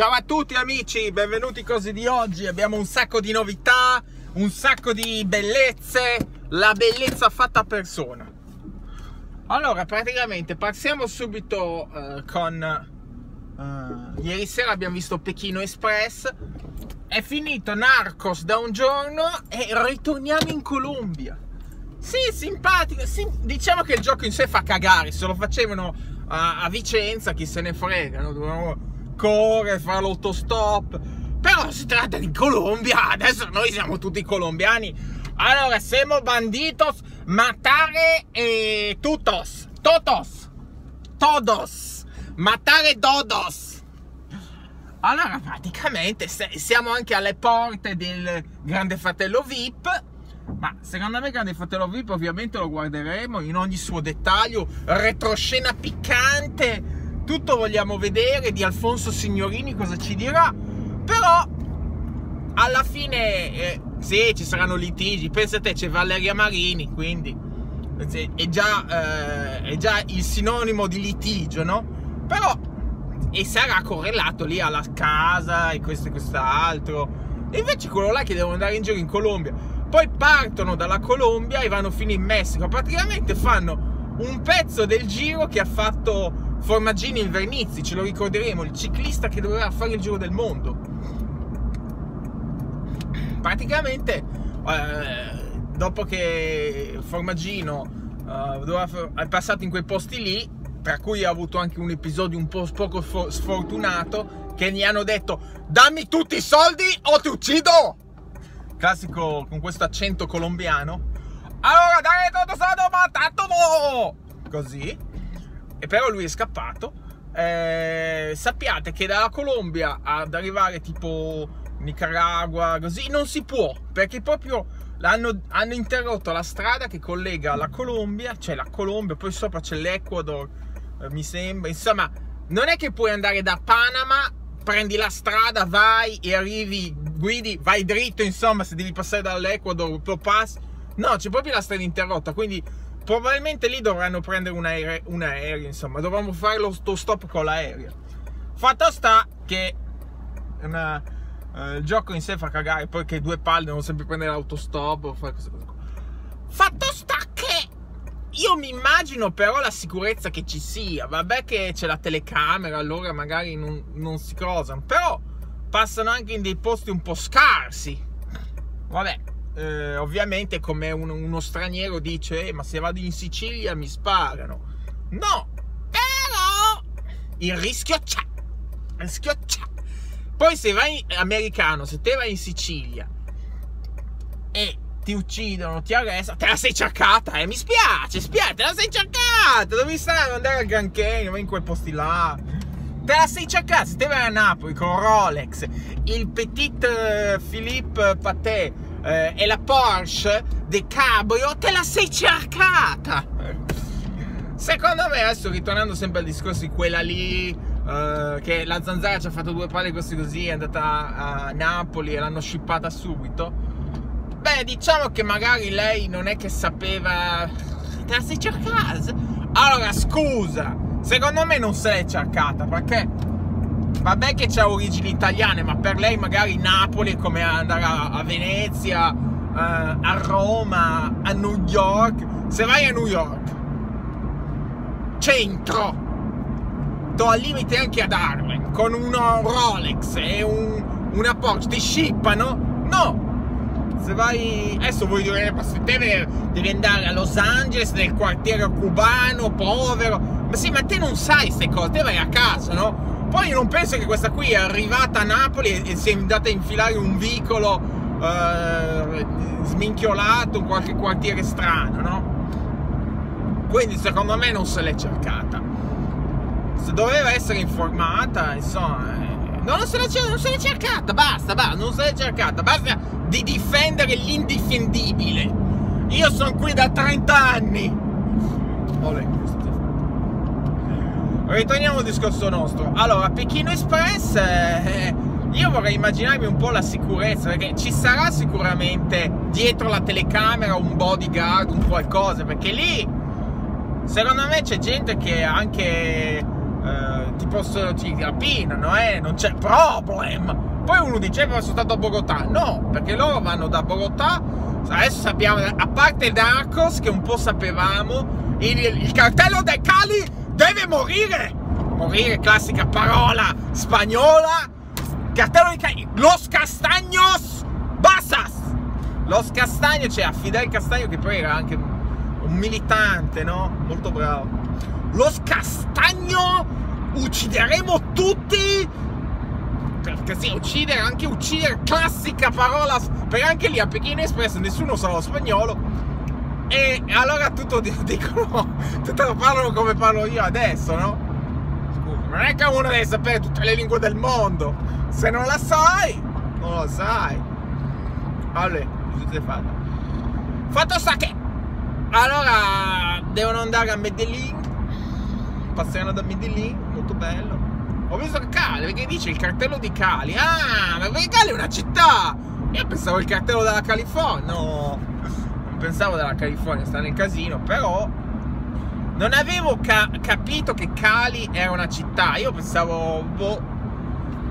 Ciao a tutti amici, benvenuti Cose di oggi. Abbiamo un sacco di novità, un sacco di bellezze, la bellezza fatta a persona. Allora, praticamente partiamo subito ieri sera abbiamo visto Pechino Express, è finito Narcos da un giorno e ritorniamo in Colombia. Sì, simpatico, sì, diciamo che il gioco in sé fa cagare, se lo facevano a Vicenza chi se ne frega, no? Dovevamo correre, fare l'autostop, però si tratta di Colombia, adesso noi siamo tutti colombiani, allora siamo banditos, matare e todos, matare todos. Allora praticamente siamo anche alle porte del Grande Fratello VIP, ma secondo me Grande Fratello VIP ovviamente lo guarderemo in ogni suo dettaglio, retroscena piccante, tutto vogliamo vedere di Alfonso Signorini cosa ci dirà, però alla fine sì, ci saranno litigi, pensate, c'è Valeria Marini, quindi è già il sinonimo di litigio, no? Però e sarà correlato lì alla casa e questo e quest'altro, e invece quello là che devono andare in giro in Colombia, poi partono dalla Colombia e vanno fino in Messico, praticamente fanno un pezzo del giro che ha fatto Formaggino in Vernizzi, ce lo ricorderemo, il ciclista che doveva fare il giro del mondo. Praticamente dopo che Formaggino è passato in quei posti lì, tra cui ha avuto anche un episodio un po' poco sfortunato, che gli hanno detto dammi tutti i soldi o ti uccido, classico con questo accento colombiano, allora dai tutto soldo ma tanto no, così. E però lui è scappato, sappiate che dalla Colombia ad arrivare tipo Nicaragua così non si può, perché proprio hanno interrotto la strada che collega la Colombia, cioè la Colombia, poi sopra c'è l'Ecuador, mi sembra, insomma non è che puoi andare da Panama, prendi la strada, vai e arrivi, guidi, vai dritto, insomma se devi passare dall'Ecuador lo passi, no, c'è proprio la strada interrotta, quindi probabilmente lì dovranno prendere un aereo, insomma, dovremmo fare lo stop con l'aereo. Fatto sta che il gioco in sé fa cagare, poi che due palle devono sempre prendere l'autostop o fare queste cose. Fatto sta che io mi immagino però la sicurezza che ci sia, vabbè che c'è la telecamera, allora magari non si crosano, però passano anche in dei posti un po' scarsi, vabbè. Ovviamente come uno straniero dice ma se vado in Sicilia mi sparano, no, però il rischio c'è, poi se vai americano, se te vai in Sicilia e ti uccidono, ti arrestano, te la sei cercata, mi spiace, te la sei cercata, dovevi stare andare al Gran Canyon, in quei posti là, te la sei cercata. Se te vai a Napoli con Rolex, il Petit Philippe Paté e la Porsche De Cabrio, te la sei cercata. Secondo me adesso, ritornando sempre al discorso di quella lì che la zanzara ci ha fatto due palle così, è andata a Napoli e l'hanno scippata subito, beh diciamo che magari lei non è che sapeva, te la sei cercata, allora scusa, secondo me non se l'è cercata, perché vabbè che c'ha origini italiane, ma per lei magari Napoli è come andare a Venezia, a Roma, a New York. Se vai a New York, centro, to al limite anche ad Harlem, con uno Rolex e una Porsche, ti scippano? No! Se vai, adesso voi direte, ma se devi andare a Los Angeles, nel quartiere cubano, povero, ma sì, ma te non sai queste cose, te vai a casa, no? Poi non penso che questa qui è arrivata a Napoli e si è andata a infilare un vicolo sminchiolato, qualche quartiere strano, no? Quindi secondo me non se l'è cercata. Se doveva essere informata, insomma, non se l'è cercata, basta, non se l'è cercata, basta di difendere l'indifendibile. Io sono qui da 30 anni. Olè. Ritorniamo al discorso nostro. Allora, Pechino Express, io vorrei immaginarmi un po' la sicurezza, perché ci sarà sicuramente dietro la telecamera un bodyguard, un qualcosa, perché lì secondo me c'è gente che anche ci rapinano, non c'è problema. Poi uno diceva sono stato a Bogotà, no, perché loro vanno da Bogotà, adesso sappiamo, a parte il Narcos che un po' sapevamo, il cartello del Cali deve morire, classica parola spagnola, cartello di Cali, Los Castaños, basas, Los Castaños, cioè a Fidel Castaño che poi era anche un militante, no? Molto bravo. Los Castaño, uccideremo tutti, perché sì, uccidere, anche uccidere, classica parola, perché anche lì a Pechino Express nessuno sa lo spagnolo e allora tutto dicono, tutto lo parlano come parlo io adesso, no? Scusa, non è che uno deve sapere tutte le lingue del mondo, se non la sai, non lo sai. Allora, tutto è fatto. Fatto sta che allora devono andare a Medellin, passeranno da Medellin, molto bello. Ho visto Cali, perché dice il cartello di Cali. Ah, ma Cali è una città! Io pensavo il cartello della California. No, non pensavo della California, sta nel casino, però non avevo capito che Cali era una città. Io pensavo, boh,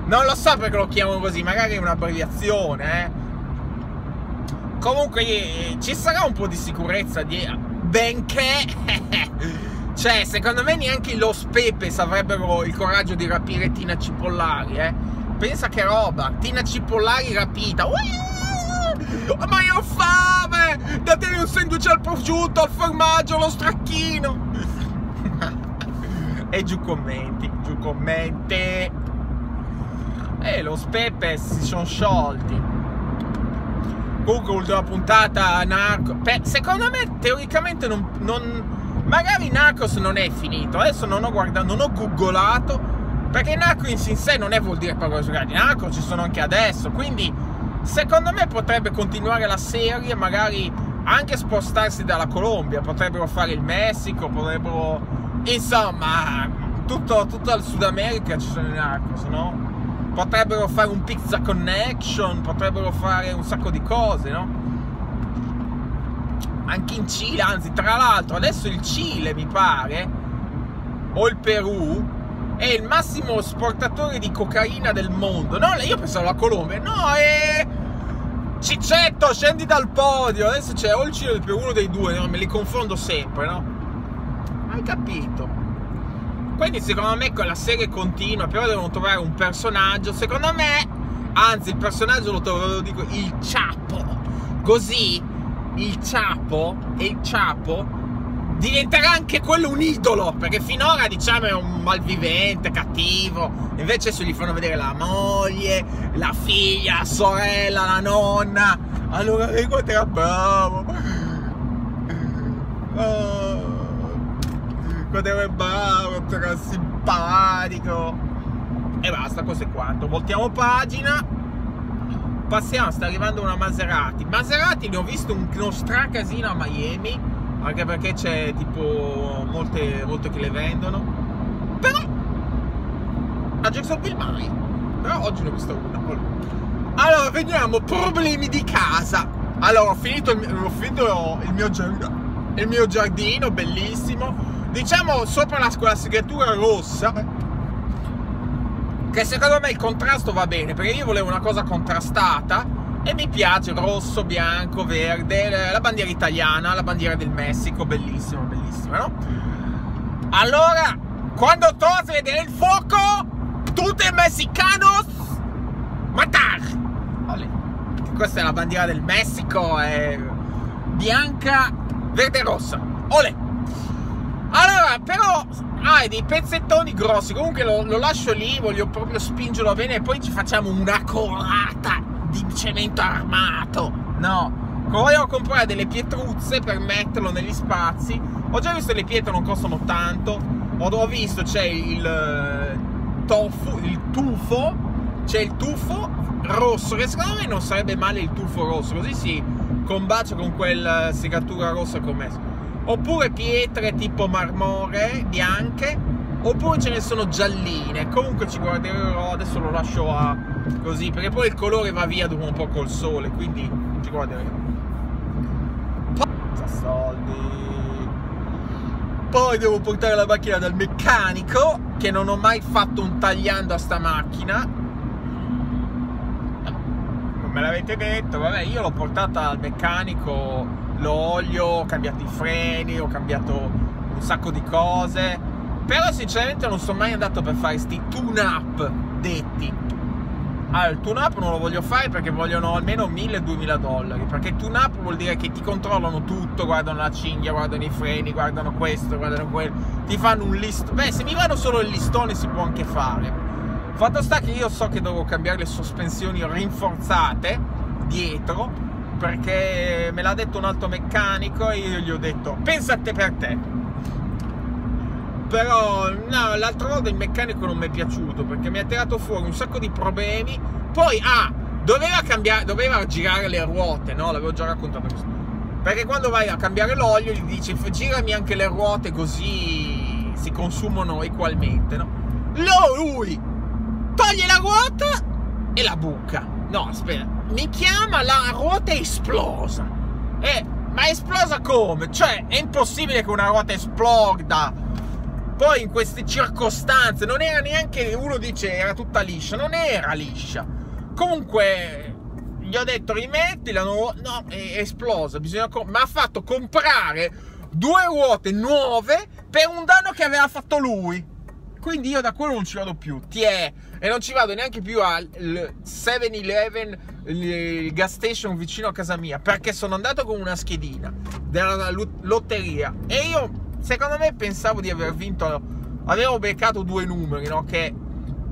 non lo so perché lo chiamano così, magari è un'abbreviazione, Comunque ci sarà un po' di sicurezza dietro, benché cioè, secondo me neanche i Los Pepes avrebbero il coraggio di rapire Tina Cipollari, Pensa che roba, Tina Cipollari rapita. Ma io ho fame! Datemi un sandwich al prosciutto, al formaggio, allo stracchino! E giù commenti, Los Pepes si sono sciolti. Comunque, ultima puntata, Narco. Secondo me, teoricamente, non magari Narcos non è finito, adesso non ho guardato, non ho googolato, perché Narcos in sé non è vuol dire parole suggerite, Narcos ci sono anche adesso, quindi secondo me potrebbe continuare la serie, magari anche spostarsi dalla Colombia, potrebbero fare il Messico, potrebbero, insomma, tutto il Sud America ci sono i Narcos, no? Potrebbero fare un pizza connection, potrebbero fare un sacco di cose, no? Anche in Cile, anzi, tra l'altro adesso il Cile mi pare o il Perù è il massimo esportatore di cocaina del mondo. No, io pensavo alla Colombia, no, Ciccetto, scendi dal podio. Adesso c'è o il Cile o il Perù, uno dei due, no? Me li confondo sempre, no? Hai capito? Quindi secondo me la serie continua, però devono trovare un personaggio, secondo me, anzi il personaggio lo trovo, lo dico, il Chapo, così il Chapo diventerà anche quello un idolo, perché finora diciamo è un malvivente, cattivo, invece se gli fanno vedere la moglie, la figlia, la sorella, la nonna, allora ricorderà, bravo, quando è bravo, era simpatico e basta, questo è quanto, voltiamo pagina. Passiamo, sta arrivando una Maserati. Ne ho visto uno stracasino a Miami, anche perché c'è tipo molte che le vendono. Però a Jacksonville mai. Però oggi ne ho visto una. Allora, vediamo problemi di casa. Allora, ho finito il mio giardino. Il mio giardino bellissimo. Diciamo sopra la seggiatura rossa. Che secondo me il contrasto va bene, perché io volevo una cosa contrastata e mi piace rosso, bianco, verde, la bandiera italiana, la bandiera del Messico, bellissima, bellissima, no? Allora, quando torna a vedere il fuoco, tutti i mexicanos matar! Vale. Questa è la bandiera del Messico, è bianca, verde e rossa, olè! Allora, però hai dei pezzettoni grossi. Comunque lo lascio lì, voglio proprio spingerlo bene e poi ci facciamo una colata di cemento armato. No, voglio comprare delle pietruzze per metterlo negli spazi. Ho già visto le pietre non costano tanto. Ho visto c'è il tufo rosso, che secondo me non sarebbe male il tufo rosso, così si combacia con quella segatura rossa che ho messo. Oppure pietre tipo marmore, bianche, oppure ce ne sono gialline. Comunque ci guarderò, adesso lo lascio così, perché poi il colore va via dopo un po' col sole, quindi ci guarderemo. Soldi. Poi devo portare la macchina dal meccanico, che non ho mai fatto un tagliando a sta macchina. Non me l'avete detto, vabbè, io l'ho portata al meccanico, l'olio, ho cambiato i freni, ho cambiato un sacco di cose, però sinceramente non sono mai andato per fare sti tune up detti. Allora, il tune up non lo voglio fare perché vogliono almeno 1000-2000 dollari, perché tune up vuol dire che ti controllano tutto, guardano la cinghia, guardano i freni, guardano questo, guardano quello, ti fanno un listone. Beh, se mi vanno solo il listone si può anche fare. Fatto sta che io so che devo cambiare le sospensioni rinforzate dietro, perché me l'ha detto un altro meccanico e io gli ho detto pensa a te per te. Però no, l'altro modo il meccanico non mi è piaciuto perché mi ha tirato fuori un sacco di problemi. Poi doveva cambiare, doveva girare le ruote, no? L'avevo già raccontato questo. Perché quando vai a cambiare l'olio gli dici girami anche le ruote così si consumano equalmente, no? Lui toglie la ruota e la buca. No, aspetta, mi chiama, la ruota è esplosa. Ma è esplosa come? Cioè, è impossibile che una ruota esploda. Poi in queste circostanze non era neanche, uno dice era tutta liscia, non era liscia. Comunque gli ho detto rimettila, no, è esplosa, mi ha fatto comprare due ruote nuove per un danno che aveva fatto lui. Quindi io da quello non ci vado più, e non ci vado neanche più al 7-Eleven, il gas station vicino a casa mia, perché sono andato con una schedina della lotteria e io... Secondo me pensavo di aver vinto, avevo beccato due numeri, no? Che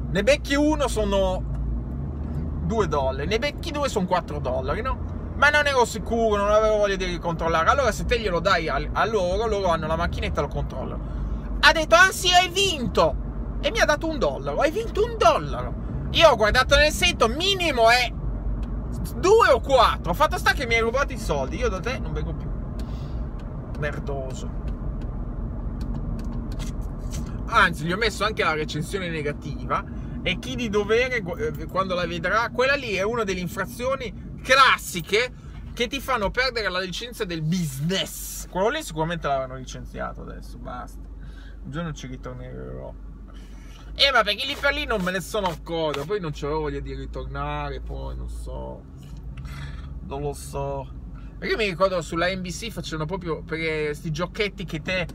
ne becchi uno sono $2, ne becchi due sono $4, no? Ma non ero sicuro, non avevo voglia di controllare. Allora se te glielo dai a loro, loro hanno la macchinetta e lo controllano. Ha detto, ah sì, hai vinto! E mi ha dato $1, hai vinto $1! Io ho guardato nel sito, minimo è 2 o 4. Fatto sta che mi hai rubato i soldi, io da te non becco più. Merdoso. Anzi, gli ho messo anche la recensione negativa. E chi di dovere, quando la vedrà, quella lì è una delle infrazioni classiche che ti fanno perdere la licenza del business. Quello lì sicuramente l'avranno licenziato adesso, basta. Un giorno ci ritornerò. Ma perché lì per lì non me ne sono accorto. Poi non c'avevo voglia di ritornare, poi non so. Non lo so. Perché mi ricordo sulla NBC facevano proprio per questi giochetti che te...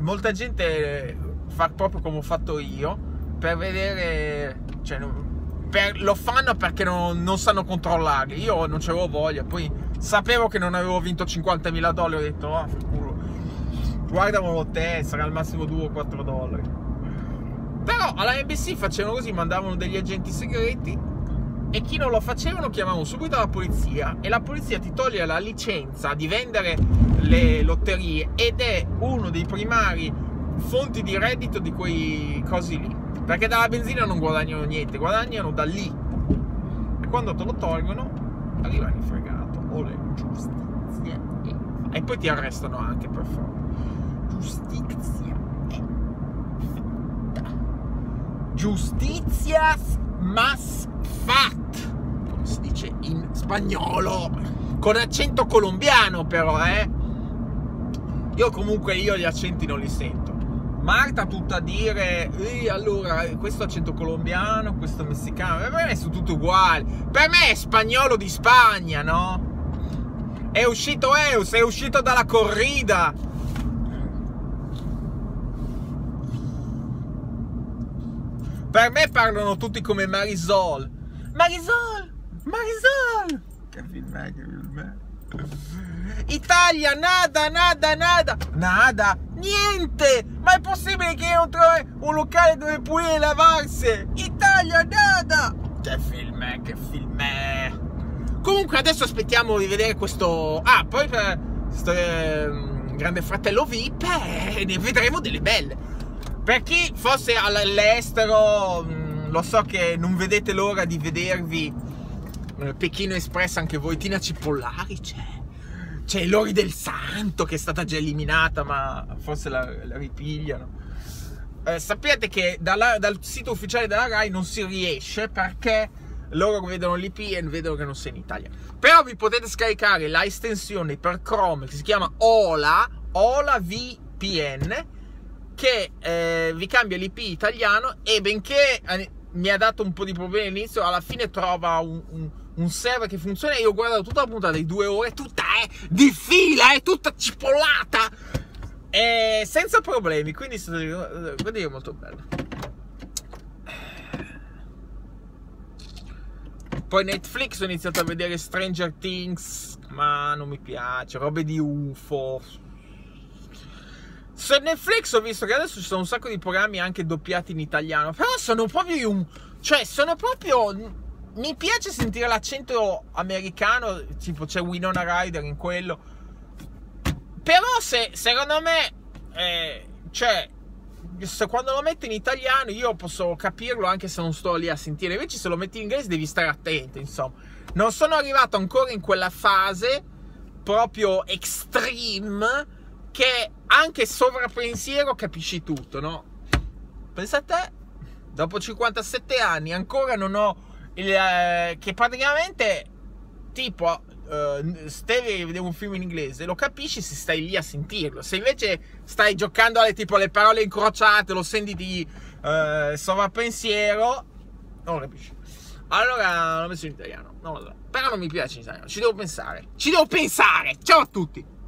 molta gente fa proprio come ho fatto io per vedere, cioè, lo fanno perché non sanno controllarli. Io non c'avevo voglia, poi sapevo che non avevo vinto $50.000, ho detto ah, culo, guardamolo te, sarà al massimo $2 o $4. Però alla NBC facevano così, mandavano degli agenti segreti e chi non lo facevano chiamavano subito la polizia e la polizia ti toglie la licenza di vendere le lotterie ed è uno dei primari fonti di reddito di quei cosi lì, perché dalla benzina non guadagnano niente, guadagnano da lì e quando te lo tolgono arriva il fregato o le giustizia e poi ti arrestano anche per frode. Giustizia mas fat, come si dice in spagnolo con accento colombiano, però io comunque gli accenti non li sento. Marta tutta a dire allora questo accento colombiano, questo messicano, per me sono tutti uguali, per me è spagnolo di Spagna, no? È uscito Eus, è uscito dalla corrida. Per me parlano tutti come Marisol. Marisol, Marisol, che film è, Italia, nada, nada, nada, nada, niente. Ma è possibile che io non trovi un locale dove pulire e lavarsi? Italia, nada. Che film è, che film è. Comunque adesso aspettiamo di vedere questo. Poi per Grande Fratello VIP ne vedremo delle belle. Per chi fosse all'estero, lo so che non vedete l'ora di vedervi Pechino Express anche voi. Tina Cipollari c'è, c'è Lori del Santo che è stata già eliminata ma forse la ripigliano. Sappiate che dal sito ufficiale della Rai non si riesce perché loro vedono l'IP e vedono che non sei in Italia. Però vi potete scaricare la estensione per Chrome che si chiama Hola Hola VPN, che vi cambia l'IP italiano, e benché mi ha dato un po' di problemi all'inizio, alla fine trova un server che funziona. E io ho guardato tutta la puntata di 2 ore, tutta di fila, tutta cipollata, senza problemi, quindi è molto bello. Poi Netflix ho iniziato a vedere Stranger Things, ma non mi piace, robe di UFO. Su Netflix ho visto che adesso ci sono un sacco di programmi anche doppiati in italiano, però sono proprio mi piace sentire l'accento americano, tipo c'è Winona Ryder in quello. Però secondo me quando lo metto in italiano io posso capirlo anche se non sto lì a sentire. Invece se lo metti in inglese devi stare attento, insomma. Non sono arrivato ancora in quella fase proprio extreme che anche sovrappensiero capisci tutto, no? Pensate, dopo 57 anni ancora non ho il, che praticamente tipo stai vedendo un film in inglese, lo capisci se stai lì a sentirlo. Se invece stai giocando alle, tipo le parole incrociate, lo senti di sovrappensiero, non lo capisci. Allora l'ho messo in italiano, non lo so, però non mi piace in italiano, ci devo pensare. Ciao a tutti!